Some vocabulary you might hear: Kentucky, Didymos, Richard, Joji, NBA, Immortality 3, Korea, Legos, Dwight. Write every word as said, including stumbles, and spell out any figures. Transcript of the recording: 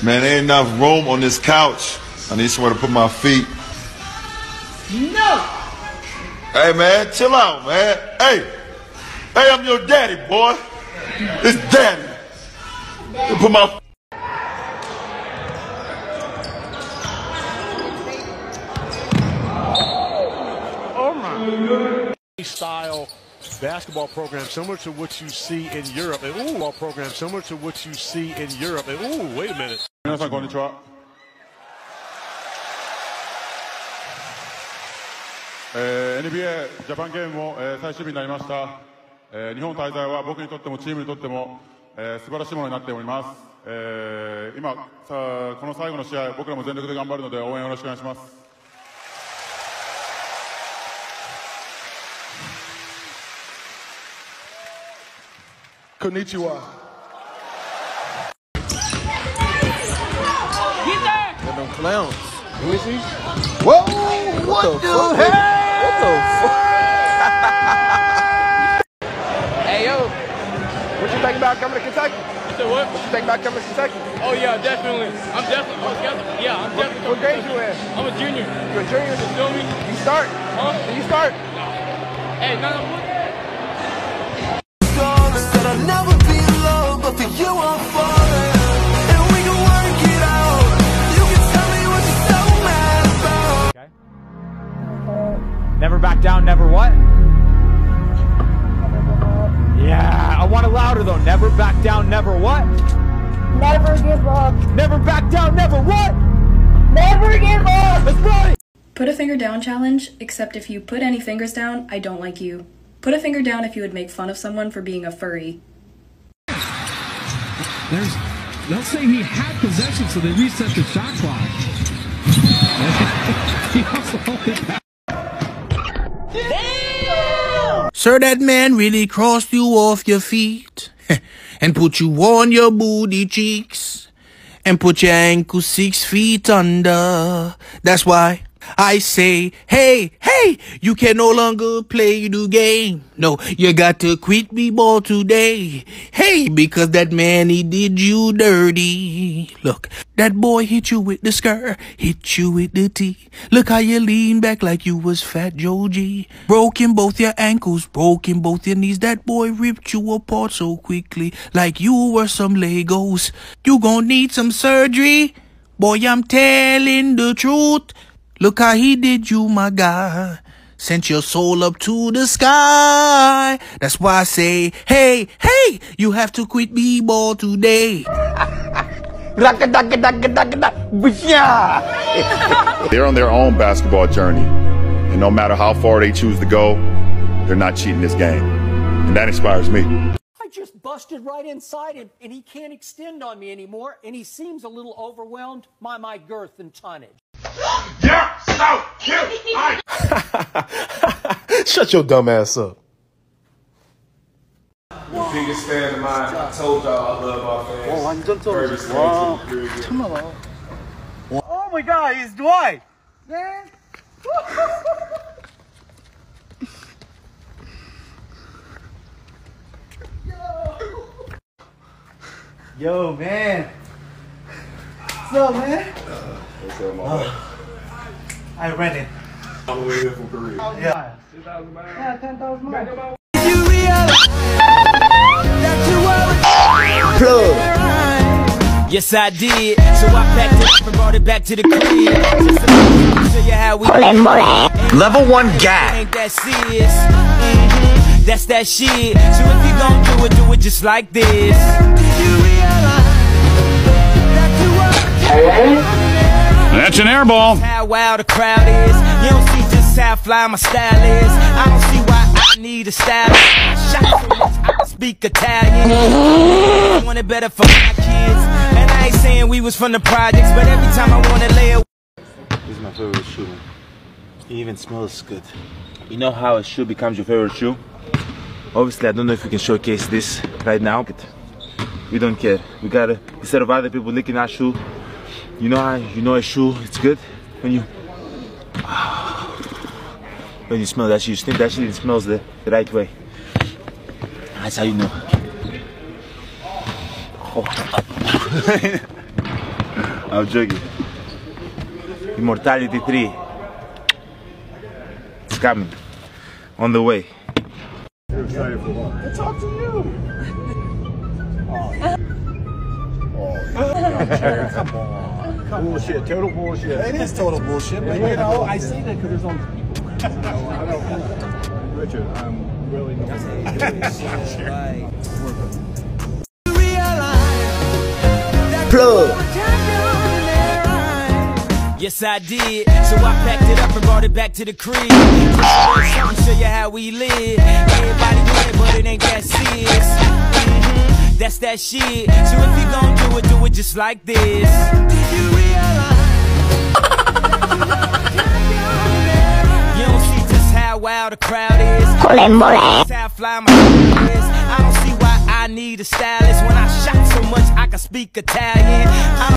Man, there ain't enough room on this couch. I need somewhere to put my feet. No! Hey, man, chill out, man. Hey! Hey, I'm your daddy, boy. It's daddy. daddy. Put my... Oh, my. ...style basketball program similar to what you see in Europe. And, ooh, ball program similar to what you see in Europe. And, ooh, wait a minute. That's not going to drop. N B A ジャパンゲームも最終日になりました。日本滞在は僕にとってもチームにとっても素晴らしいものになっております。今この最後の試合、僕らも全力で頑張るので応援よろしくお願いします。こんにちは。Who is he? Whoa! What, what the, the fuck? Hey! What the fuck? Hey, yo. What you think about coming to Kentucky? You said what? What you think about coming to Kentucky? Oh, yeah, definitely. I'm definitely. I'm definitely yeah, I'm definitely. What, what grade you in? I'm a junior. You're a junior? You feel me? You start? Huh? Do you start? No. Hey, no, no. I'll never be alone, but for you, I'm falling. Never back down, never what? Yeah, I want it louder though. Never back down, never what? Never give up. Never back down, never what? Never give up. Let's run it. Put a finger down challenge, except if you put any fingers down, I don't like you. Put a finger down if you would make fun of someone for being a furry. There's, they'll say he had possession, so they reset the shot clock. He also held it back. Damn! Sir, that man really crossed you off your feet and put you on your booty cheeks and put your ankle six feet under. That's why I say, hey, hey, you can no longer play the game. No, you got to quit me ball today. Hey, because that man, he did you dirty. Look, that boy hit you with the skirt, hit you with the tee. Look how you lean back like you was fat Joji. Broken both your ankles, broken both your knees. That boy ripped you apart so quickly like you were some Legos. You gonna need some surgery? Boy, I'm telling the truth. Look how he did you, my guy. Sent your soul up to the sky. That's why I say, hey, hey, you have to quit b-ball today. They're on their own basketball journey. And no matter how far they choose to go, they're not cheating this game. And that inspires me. I just busted right inside him, and he can't extend on me anymore, and he seems a little overwhelmed by my girth and tonnage. Yeah, so cute. I... Shut your dumb ass up. The biggest fan of mine. I told y'all I love my fans. Oh, I'm done talking. Wow. Come on. Oh my God, it's Dwight. Yeah. Yo, man. What's up, man? Uh, what's up, my uh, I rent it. All the way here from Korea. Yeah. ten thousand miles. Yeah, ten thousand miles. You realize that you were Club. Yes, I did. So I packed it up and brought it back to the Korea. Just to show you how we level one gag. That's it. That's that shit. So if you gon' do it, do it just like this. You realize that's an airball. How wild the crowd is. You don't see just how fly my style is. I don't see why I need a style. Shot so much, I speak Italian. I want it better for my kids. And I ain't saying we was from the projects, but every time I want to lay away. This is my favorite shoe. It even smells good. You know how a shoe becomes your favorite shoe? Obviously, I don't know if we can showcase this right now. But we don't care. We gotta, instead of other people licking our shoe, you know how you know a shoe, it's good when you when you smell that shit, you think that shit smells the, the right way. That's how you know. Oh. I'm joking. Immortality three. It's coming. On the way. You're excited for what? It's up to you. Oh. Oh, come on. Come bullshit. On. Total bullshit. It is total bullshit. But you know, I say that because there's all these people around. So I don't know. Richard, I'm really not sure. Plug. Yes, I did. So I packed it up and brought it back to the crib. I'm show you how we live. Everybody want it, but it ain't that serious. Mm-hmm. That's that shit. So if you gon' do it, do it just like this. Did you realize? You don't see just how wild the crowd is. That's how fly my is. I don't see why I need a stylist when I shot so much I can speak Italian. I